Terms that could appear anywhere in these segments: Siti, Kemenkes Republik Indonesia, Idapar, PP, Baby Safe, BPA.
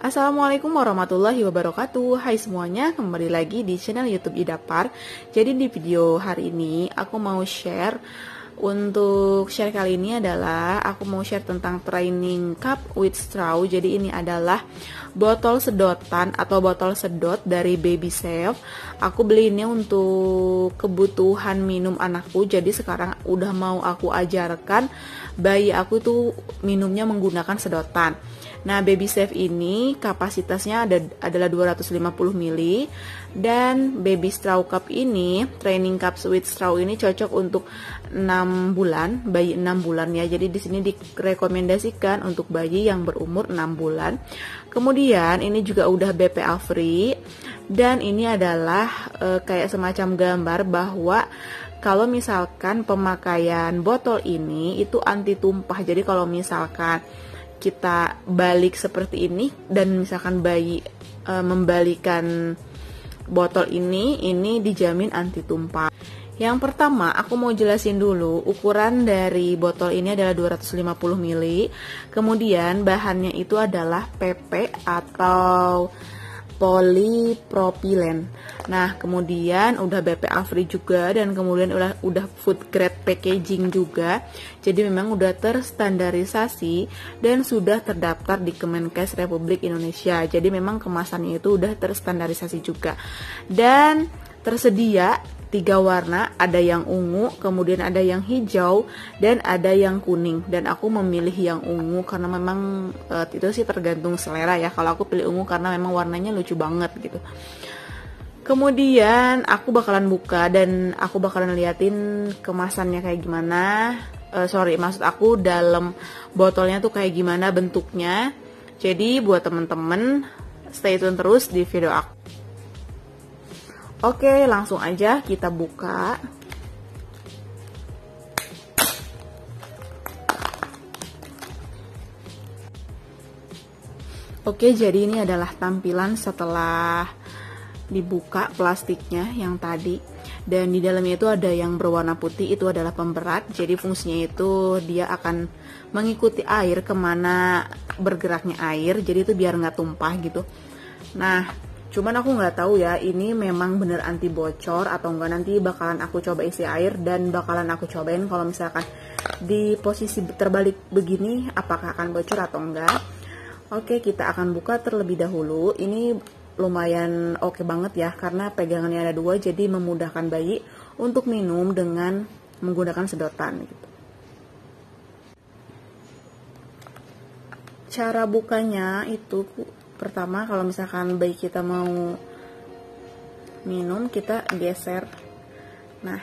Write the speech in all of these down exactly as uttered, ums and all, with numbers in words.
Assalamualaikum warahmatullahi wabarakatuh. Hai semuanya, kembali lagi di channel YouTube Idapar. Jadi di video hari ini aku mau share. Untuk share kali ini adalah aku mau share tentang training cup with straw. Jadi ini adalah botol sedotan atau botol sedot dari Baby Safe. Aku beli ini untuk kebutuhan minum anakku. Jadi sekarang udah mau aku ajarkan bayi aku tuh minumnya menggunakan sedotan. Nah, Baby Safe ini kapasitasnya ada, adalah dua ratus lima puluh mililiter dan Baby Straw Cup ini, training cup with straw ini cocok untuk enam bulan, bayi enam bulan ya. Jadi di sini direkomendasikan untuk bayi yang berumur enam bulan. Kemudian ini juga udah B P A free dan ini adalah e, kayak semacam gambar bahwa kalau misalkan pemakaian botol ini itu anti tumpah. Jadi kalau misalkan kita balik seperti ini dan misalkan bayi e, membalikan botol ini, ini dijamin anti tumpah. Yang pertama aku mau jelasin dulu ukuran dari botol ini adalah dua ratus lima puluh mililiter. Kemudian bahannya itu adalah P P atau polipropilen. Nah, kemudian udah B P A free juga dan kemudian udah, udah food grade packaging juga. Jadi memang udah terstandarisasi dan sudah terdaftar di Kemenkes Republik Indonesia. Jadi memang kemasannya itu udah terstandarisasi juga. Dan tersedia tiga warna, ada yang ungu, kemudian ada yang hijau, dan ada yang kuning. Dan aku memilih yang ungu karena memang e, itu sih tergantung selera ya. Kalau aku pilih ungu karena memang warnanya lucu banget gitu. Kemudian aku bakalan buka dan aku bakalan liatin kemasannya kayak gimana. E, sorry, maksud aku dalam botolnya tuh kayak gimana bentuknya. Jadi buat temen-temen stay tune terus di video aku. Oke, langsung aja kita buka. Oke, jadi ini adalah tampilan setelah dibuka plastiknya yang tadi. Dan di dalamnya itu ada yang berwarna putih, itu adalah pemberat. Jadi fungsinya itu dia akan mengikuti air kemana bergeraknya air. Jadi itu biar nggak tumpah gitu. Nah, cuman aku nggak tahu ya, ini memang bener anti bocor atau enggak. Nanti bakalan aku coba isi air dan bakalan aku cobain kalau misalkan di posisi terbalik begini apakah akan bocor atau enggak. Oke, kita akan buka terlebih dahulu. Ini lumayan oke banget ya karena pegangannya ada dua, jadi memudahkan bayi untuk minum dengan menggunakan sedotan gitu. Cara bukanya itu pertama, kalau misalkan bayi kita mau minum, kita geser. Nah,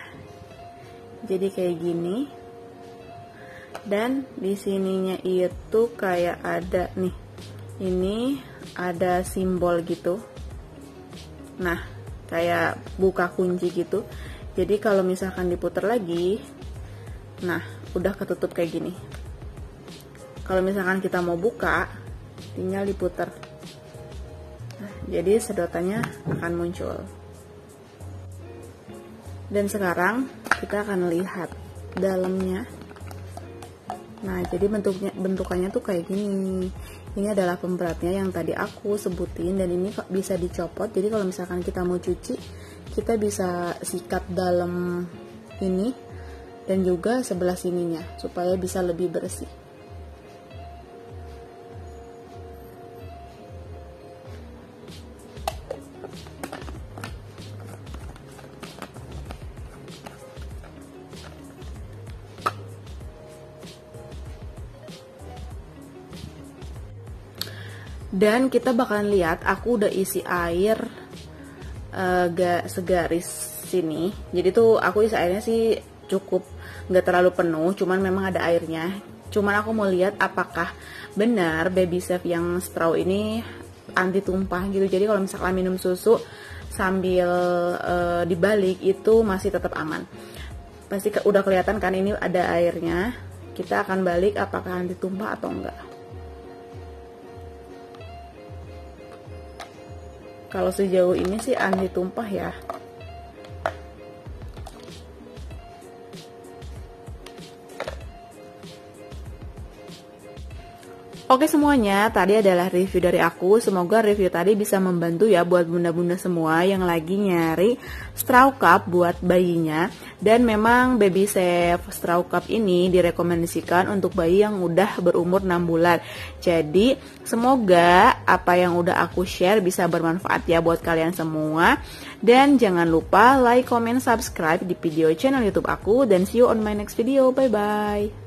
jadi kayak gini. Dan di sininya itu kayak ada nih. Ini ada simbol gitu. Nah, kayak buka kunci gitu. Jadi kalau misalkan diputar lagi, nah, udah ketutup kayak gini. Kalau misalkan kita mau buka, tinggal diputar. Jadi sedotannya akan muncul. Dan sekarang kita akan lihat dalamnya. Nah, jadi bentuknya bentukannya tuh kayak gini. Ini adalah pemberatnya yang tadi aku sebutin dan ini bisa dicopot. Jadi kalau misalkan kita mau cuci, kita bisa sikat dalam ini dan juga sebelah sininya supaya bisa lebih bersih. Dan kita bakalan lihat, aku udah isi air agak uh, segaris sini. Jadi tuh aku isi airnya sih cukup, nggak terlalu penuh, cuman memang ada airnya. Cuman aku mau lihat apakah benar Baby Safe yang straw ini anti tumpah gitu. Jadi kalau misalkan minum susu sambil uh, dibalik itu masih tetap aman. Pasti ke, udah kelihatan kan ini ada airnya. Kita akan balik apakah anti tumpah atau enggak. Kalau sejauh ini sih anti tumpah ya. Oke semuanya, tadi adalah review dari aku. Semoga review tadi bisa membantu ya buat bunda-bunda semua yang lagi nyari straw cup buat bayinya. Dan memang Baby Safe straw cup ini direkomendasikan untuk bayi yang udah berumur enam bulan. Jadi semoga apa yang udah aku share bisa bermanfaat ya buat kalian semua. Dan jangan lupa like, comment, subscribe di video channel YouTube aku. Dan see you on my next video. Bye-bye.